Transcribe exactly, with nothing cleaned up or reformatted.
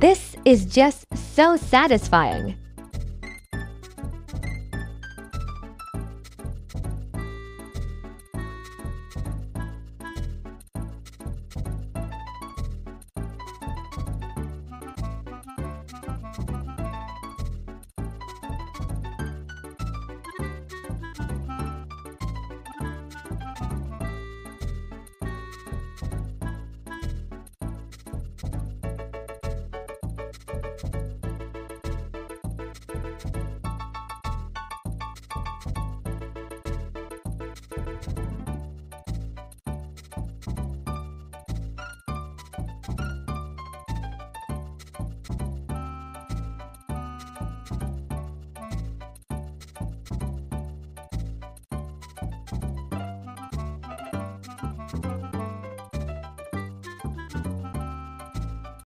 This is just so satisfying.